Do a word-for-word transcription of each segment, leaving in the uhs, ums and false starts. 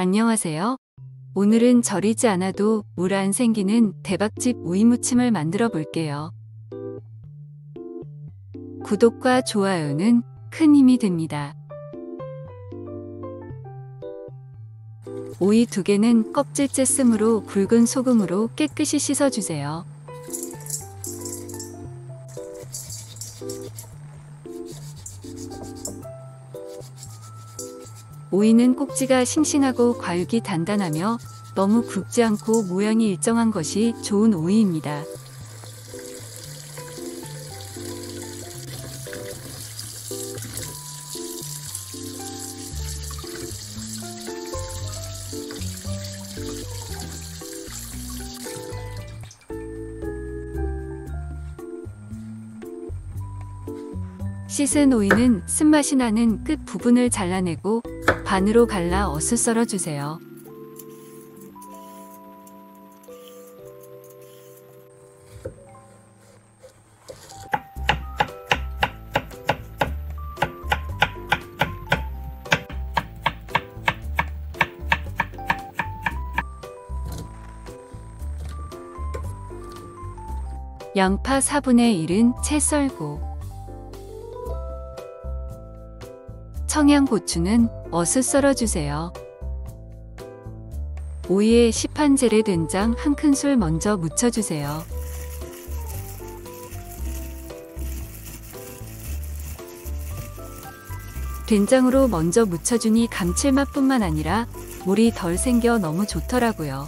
안녕하세요. 오늘은 절이지 않아도 물 안 생기는 대박집 오이무침을 만들어 볼게요. 구독과 좋아요는 큰 힘이 됩니다. 오이 두 개는 껍질째 씀으로 굵은 소금으로 깨끗이 씻어주세요. 오이는 꼭지가 싱싱하고 과육이 단단하며 너무 굵지 않고 모양이 일정한 것이 좋은 오이입니다. 씻은 오이는 쓴맛이 나는 끝 부분을 잘라내고 반으로 갈라 어슷 썰어주세요. 양파 사분의 일은 채 썰고 청양고추는 어슷 썰어주세요. 오이에 시판제레 된장 한 큰술 먼저 묻혀주세요. 된장으로 먼저 묻혀주니 감칠맛뿐만 아니라 물이 덜 생겨 너무 좋더라고요.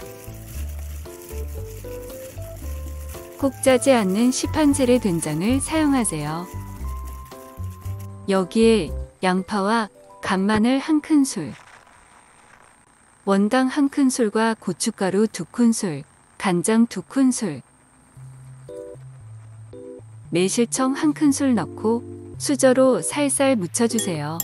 꼭 짜지 않는 시판제레 된장을 사용하세요. 여기에 양파와 간마늘 한 큰술, 원당 한 큰술과 고춧가루 두 큰술, 간장 두 큰술, 매실청 한 큰술 넣고 수저로 살살 묻혀주세요.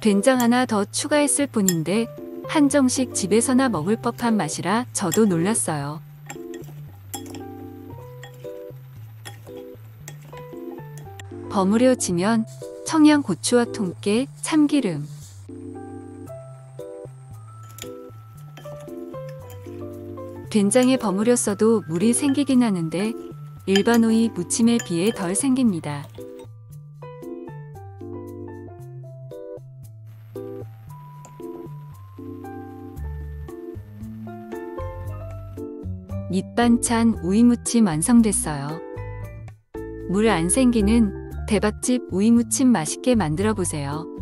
된장 하나 더 추가했을 뿐인데 한정식 집에서나 먹을 법한 맛이라 저도 놀랐어요. 버무려지면 청양고추와 통깨, 참기름, 된장에 버무렸어도 물이 생기긴 하는데 일반 오이 무침에 비해 덜 생깁니다. 밑반찬 오이무침 완성됐어요. 물 안 생기는 대박집 오이무침 맛있게 만들어 보세요.